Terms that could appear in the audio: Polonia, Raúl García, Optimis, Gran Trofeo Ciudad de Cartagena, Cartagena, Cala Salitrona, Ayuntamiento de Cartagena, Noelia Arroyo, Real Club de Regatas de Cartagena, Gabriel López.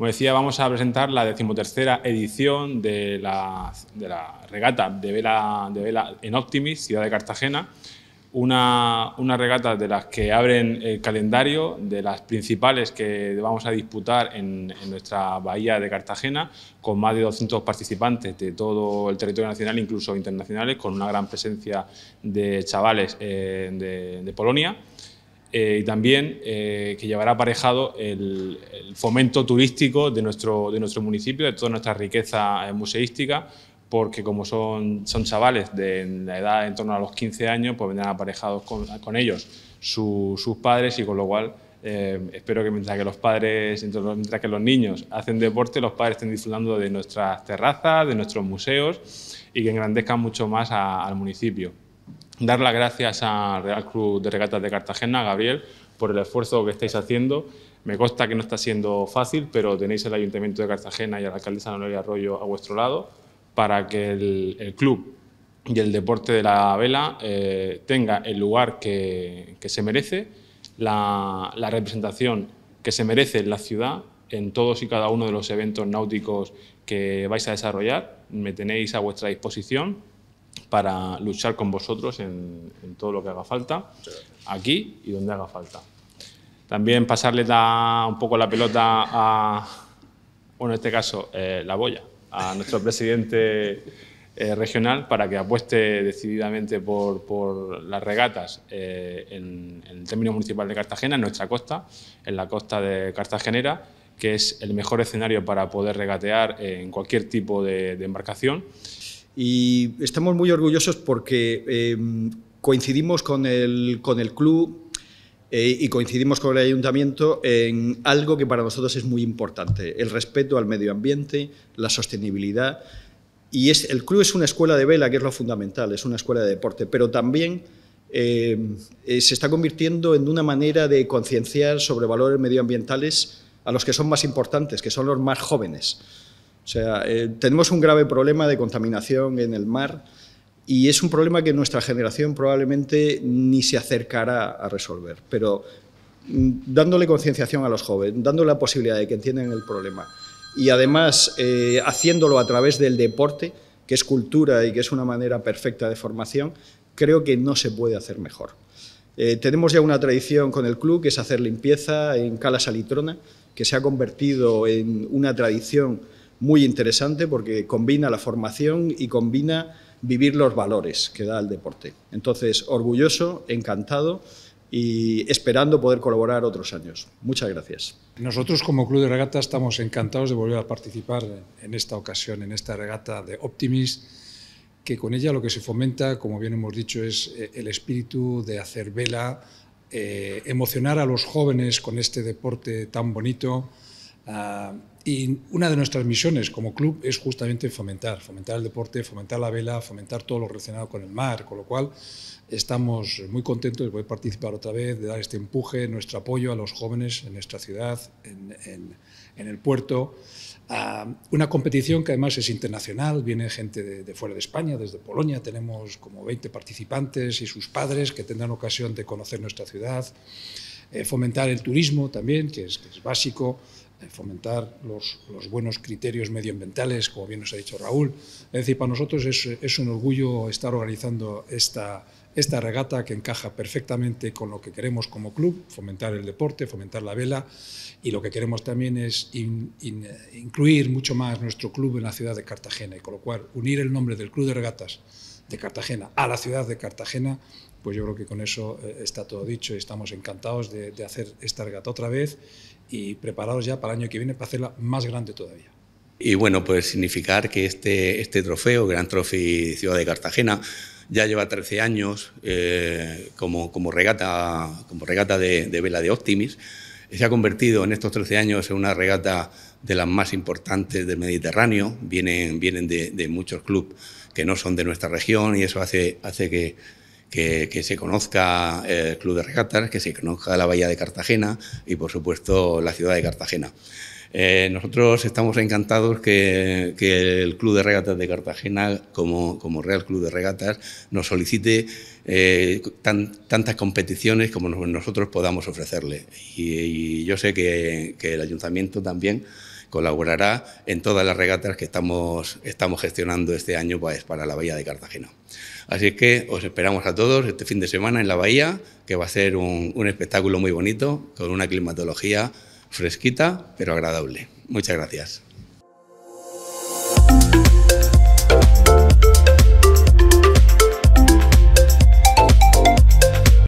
Como decía, vamos a presentar la 13ª edición de la regata de vela en Optimis, Ciudad de Cartagena. Una regata de las que abren el calendario, de las principales que vamos a disputar en nuestra bahía de Cartagena, con más de 200 participantes de todo el territorio nacional, incluso internacionales, con una gran presencia de chavales de Polonia. Y también que llevará aparejado el fomento turístico de nuestro municipio, de toda nuestra riqueza museística, porque como son chavales de la edad en torno a los 15 años, pues vendrán aparejados con ellos sus padres, y con lo cual espero que mientras que los niños hacen deporte, los padres estén disfrutando de nuestras terrazas, de nuestros museos, y que engrandezcan mucho más al municipio. Dar las gracias al Real Club de Regatas de Cartagena, Gabriel, por el esfuerzo que estáis haciendo. Me consta que no está siendo fácil, pero tenéis el Ayuntamiento de Cartagena y a la alcaldesa Noelia Arroyo a vuestro lado para que el club y el deporte de la vela tenga el lugar que se merece, la representación que se merece en la ciudad, en todos y cada uno de los eventos náuticos que vais a desarrollar. Me tenéis a vuestra disposición para luchar con vosotros en todo lo que haga falta, aquí y donde haga falta. También pasarle un poco la pelota en este caso, la boya, a nuestro presidente regional, para que apueste decididamente por las regatas en el término municipal de Cartagena, en nuestra costa, en la costa de Cartagenera, que es el mejor escenario para poder regatear en cualquier tipo de embarcación. Y estamos muy orgullosos porque coincidimos con el club y coincidimos con el ayuntamiento en algo que para nosotros es muy importante: el respeto al medio ambiente, la sostenibilidad. Y el club es una escuela de vela, que es lo fundamental, es una escuela de deporte, pero también se está convirtiendo en una manera de concienciar sobre valores medioambientales a los que son más importantes, que son los más jóvenes. O sea, tenemos un grave problema de contaminación en el mar, y es un problema que nuestra generación probablemente ni se acercará a resolver. Pero dándole concienciación a los jóvenes, dándole la posibilidad de que entiendan el problema, y además haciéndolo a través del deporte, que es cultura y que es una manera perfecta de formación, creo que no se puede hacer mejor. Tenemos ya una tradición con el club, que es hacer limpieza en Cala Salitrona, que se ha convertido en una tradición muy interesante, porque combina la formación y combina vivir los valores que da el deporte. Entonces, orgulloso, encantado y esperando poder colaborar otros años. Muchas gracias. Nosotros, como Club de Regata, estamos encantados de volver a participar en esta ocasión, en esta regata de Optimis, que con ella lo que se fomenta, como bien hemos dicho, es el espíritu de hacer vela, emocionar a los jóvenes con este deporte tan bonito. Y una de nuestras misiones como club es justamente fomentar el deporte, fomentar la vela, fomentar todo lo relacionado con el mar, con lo cual estamos muy contentos de poder participar otra vez, de dar este empuje, nuestro apoyo a los jóvenes en nuestra ciudad, en el puerto. Una competición que además es internacional, viene gente de fuera de España, desde Polonia, tenemos como 20 participantes y sus padres, que tendrán ocasión de conocer nuestra ciudad. Fomentar el turismo también, que es básico, fomentar los buenos criterios medioambientales, como bien nos ha dicho Raúl. Es decir, para nosotros es un orgullo estar organizando esta regata, que encaja perfectamente con lo que queremos como club: fomentar el deporte, fomentar la vela, y lo que queremos también es incluir mucho más nuestro club en la ciudad de Cartagena, y con lo cual unir el nombre del Club de Regatas de Cartagena a la ciudad de Cartagena. Pues yo creo que con eso está todo dicho, y estamos encantados de hacer esta regata otra vez, y preparados ya para el año que viene para hacerla más grande todavía. Y bueno, pues significar que este trofeo, Gran Trofeo Ciudad de Cartagena, ya lleva 13 años como regata de vela de Optimis. Se ha convertido en estos 13 años en una regata de las más importantes del Mediterráneo. Vienen de muchos clubes que no son de nuestra región, y eso hace que se conozca el Club de Regatas, que se conozca la bahía de Cartagena y, por supuesto, la ciudad de Cartagena. Nosotros estamos encantados que el Club de Regatas de Cartagena, como Real Club de Regatas, nos solicite tantas competiciones como nosotros podamos ofrecerle. Y yo sé que el Ayuntamiento también colaborará en todas las regatas que estamos gestionando este año para la Bahía de Cartagena. Así que os esperamos a todos este fin de semana en la Bahía, que va a ser un espectáculo muy bonito, con una climatología fresquita pero agradable. Muchas gracias.